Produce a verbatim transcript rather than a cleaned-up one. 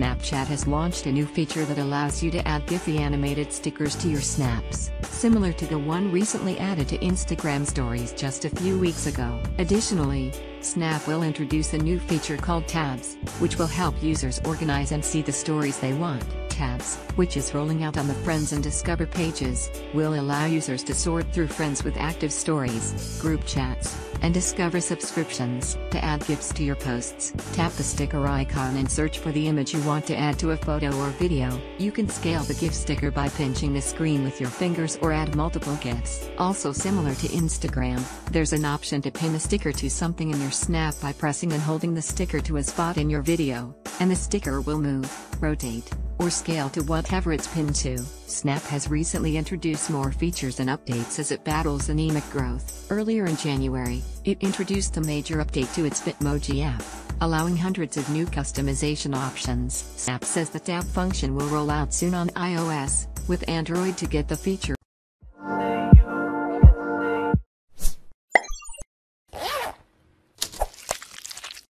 Snapchat has launched a new feature that allows you to add Giphy animated stickers to your snaps, similar to the one recently added to Instagram stories just a few weeks ago. Additionally, Snap will introduce a new feature called Tabs, which will help users organize and see the stories they want. Tabs, which is rolling out on the Friends and Discover pages, will allow users to sort through friends with active stories, group chats, and Discover subscriptions. To add GIFs to your posts, tap the sticker icon and search for the image you want to add to a photo or video. You can scale the GIF sticker by pinching the screen with your fingers or add multiple GIFs. Also similar to Instagram, there's an option to pin a sticker to something in your snap by pressing and holding the sticker to a spot in your video, and the sticker will move, rotate, or scale to whatever it's pinned to. Snap has recently introduced more features and updates as it battles anemic growth. Earlier in January, it introduced a major update to its Bitmoji app, allowing hundreds of new customization options. Snap says the tab function will roll out soon on iOS, with Android to get the feature.